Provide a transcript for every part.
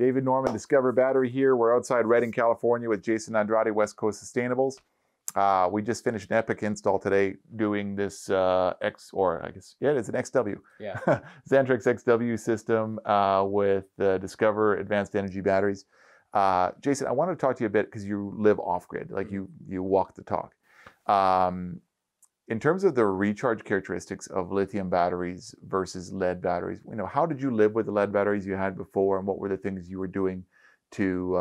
David Norman, Discover Battery here. We're outside Redding, California with Jason Andrade, West Coast Sustainables. We just finished an epic install today doing this it's an XW. Yeah. Xantrex XW system with the Discover Advanced Energy Batteries. Jason, I wanted to talk to you a bit because you live off-grid, like you walk the talk. In terms of the recharge characteristics of lithium batteries versus lead batteries, you know, how did you live with the lead batteries you had before, and what were the things you were doing to,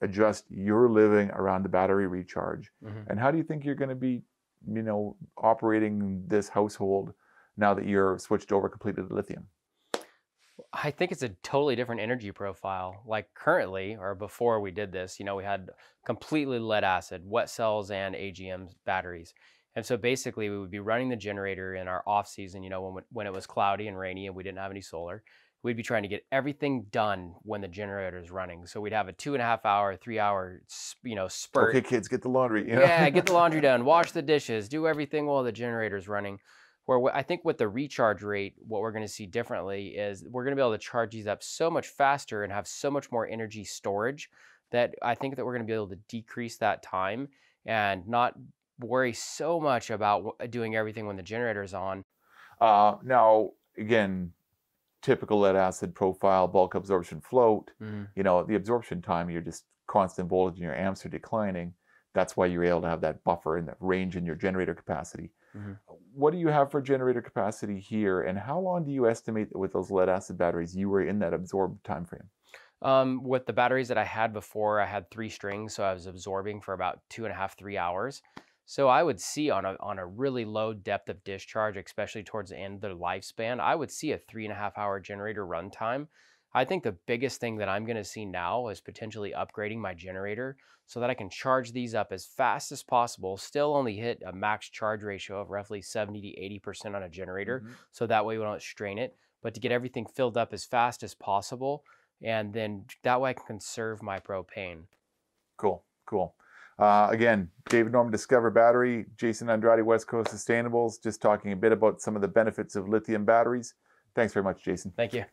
adjust your living around the battery recharge? Mm-hmm. And how do you think you're going to be, you know, operating this household now that you're switched over completely to lithium? I think it's a totally different energy profile. Like currently, or before we did this, you know, we had completely lead acid, wet cells and AGM batteries. And so basically we would be running the generator in our off season, you know, when it was cloudy and rainy and we didn't have any solar. We'd be trying to get everything done when the generator is running. So we'd have a 2.5 hour, 3 hour, you know, spurt. Okay, kids, get the laundry. You know? Yeah, get the laundry done, wash the dishes, do everything while the generator's running. Where I think with the recharge rate, what we're going to see differently is we're going to be able to charge these up so much faster and have so much more energy storage that I think that we're going to be able to decrease that time and not worry so much about doing everything when the generator's on. Now, again, typical lead acid profile, bulk absorption float, you know, the absorption time, you're just constant voltage and your amps are declining. That's why you're able to have that buffer and that range in your generator capacity. Mm-hmm. What do you have for generator capacity here, and how long do you estimate that with those lead acid batteries you were in that absorbed time frame? With the batteries that I had before, I had 3 strings, so I was absorbing for about 2.5 to 3 hours. So I would see on a really low depth of discharge, especially towards the end of their lifespan, I would see a 3.5 hour generator runtime. I think the biggest thing that I'm going to see now is potentially upgrading my generator so that I can charge these up as fast as possible, still only hit a max charge ratio of roughly 70 to 80% on a generator. Mm-hmm. So that way we don't strain it, but to get everything filled up as fast as possible. And then that way I can conserve my propane. Cool, cool. Again, David Norman, Discover Battery, Jason Andrade, West Coast Sustainables, just talking a bit about some of the benefits of lithium batteries. Thanks very much, Jason. Thank you.